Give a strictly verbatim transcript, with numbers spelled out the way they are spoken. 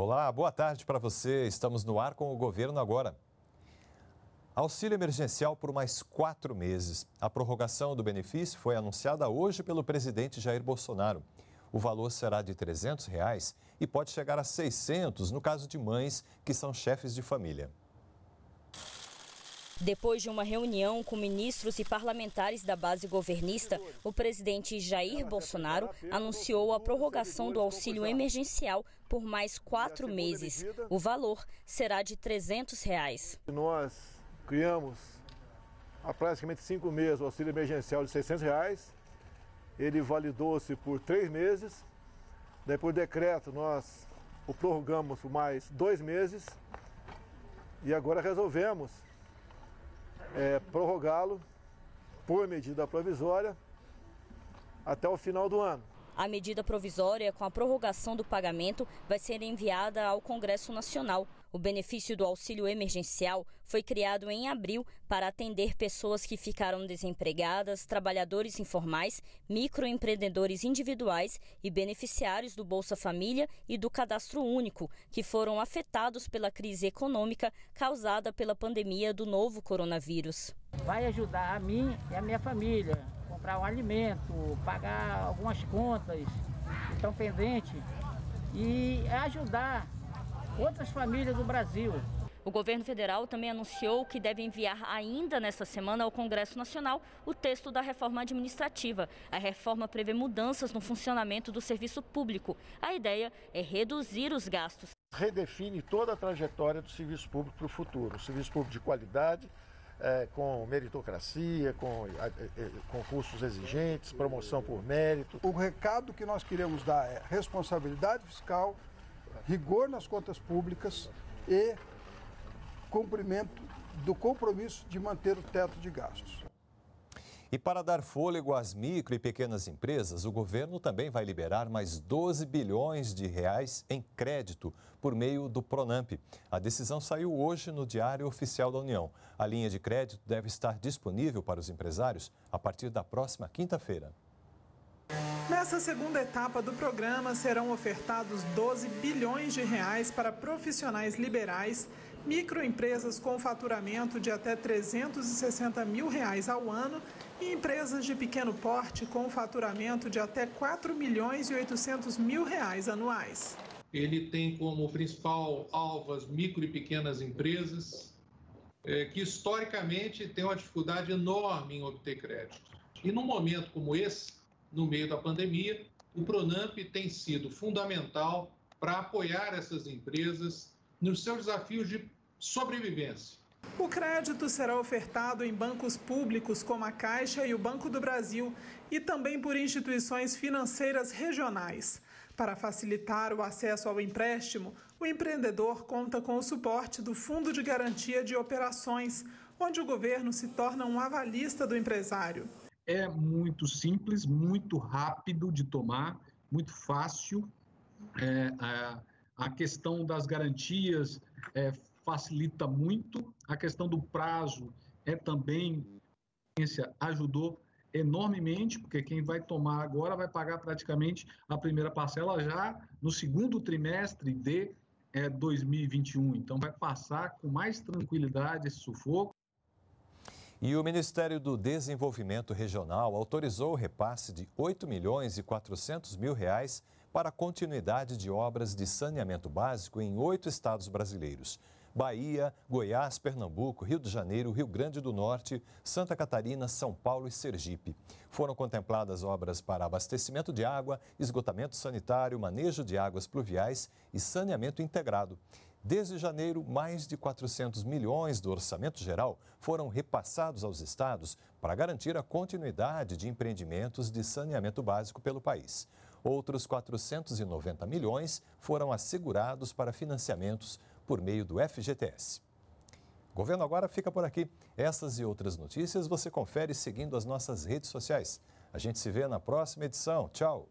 Olá, boa tarde para você. Estamos no ar com o Governo Agora. Auxílio emergencial por mais quatro meses. A prorrogação do benefício foi anunciada hoje pelo presidente Jair Bolsonaro. O valor será de trezentos reais e pode chegar a seiscentos reais no caso de mães que são chefes de família. Depois de uma reunião com ministros e parlamentares da base governista, o presidente Jair Bolsonaro anunciou a prorrogação do auxílio emergencial por mais quatro meses. O valor será de trezentos reais. Nós criamos há praticamente cinco meses o auxílio emergencial de seiscentos reais. Ele validou-se por três meses. Daí, por decreto, nós o prorrogamos por mais dois meses. E agora resolvemos é, prorrogá-lo por medida provisória até o final do ano. A medida provisória com a prorrogação do pagamento vai ser enviada ao Congresso Nacional. O benefício do auxílio emergencial foi criado em abril para atender pessoas que ficaram desempregadas, trabalhadores informais, microempreendedores individuais e beneficiários do Bolsa Família e do Cadastro Único, que foram afetados pela crise econômica causada pela pandemia do novo coronavírus. Vai ajudar a mim e a minha família. Comprar um alimento, pagar algumas contas que estão pendentes e ajudar outras famílias do Brasil. O governo federal também anunciou que deve enviar ainda nesta semana ao Congresso Nacional o texto da reforma administrativa. A reforma prevê mudanças no funcionamento do serviço público. A ideia é reduzir os gastos. Redefine toda a trajetória do serviço público para o futuro. O serviço público de qualidade, É, com meritocracia, com é, é, concursos exigentes, promoção por mérito. O recado que nós queremos dar é responsabilidade fiscal, rigor nas contas públicas e cumprimento do compromisso de manter o teto de gastos. E para dar fôlego às micro e pequenas empresas, o governo também vai liberar mais doze bilhões de reais em crédito por meio do Pronampe. A decisão saiu hoje no Diário Oficial da União. A linha de crédito deve estar disponível para os empresários a partir da próxima quinta-feira. Nessa segunda etapa do programa, serão ofertados doze bilhões de reais para profissionais liberais, microempresas com faturamento de até trezentos e sessenta mil reais ao ano e empresas de pequeno porte com faturamento de até quatro milhões e oitocentos mil reais anuais. Ele tem como principal alvo as micro e pequenas empresas, é, que historicamente têm uma dificuldade enorme em obter crédito. E num momento como esse, no meio da pandemia, o Pronampe tem sido fundamental para apoiar essas empresas nos seus desafios de sobrevivência. O crédito será ofertado em bancos públicos como a Caixa e o Banco do Brasil e também por instituições financeiras regionais. Para facilitar o acesso ao empréstimo, o empreendedor conta com o suporte do Fundo de Garantia de Operações, onde o governo se torna um avalista do empresário. É muito simples, muito rápido de tomar, muito fácil. É, a, a questão das garantias é, facilita muito. A questão do prazo é também, ajudou enormemente, porque quem vai tomar agora vai pagar praticamente a primeira parcela já no segundo trimestre de é, dois mil e vinte e um. Então vai passar com mais tranquilidade esse sufoco. E o Ministério do Desenvolvimento Regional autorizou o repasse de oito milhões e quatrocentos mil reais para a continuidade de obras de saneamento básico em oito estados brasileiros. Bahia, Goiás, Pernambuco, Rio de Janeiro, Rio Grande do Norte, Santa Catarina, São Paulo e Sergipe. Foram contempladas obras para abastecimento de água, esgotamento sanitário, manejo de águas pluviais e saneamento integrado. Desde janeiro, mais de quatrocentos milhões do orçamento geral foram repassados aos estados para garantir a continuidade de empreendimentos de saneamento básico pelo país. Outros quatrocentos e noventa milhões foram assegurados para financiamentos por meio do F G T S. O Governo Agora fica por aqui. Essas e outras notícias você confere seguindo as nossas redes sociais. A gente se vê na próxima edição. Tchau!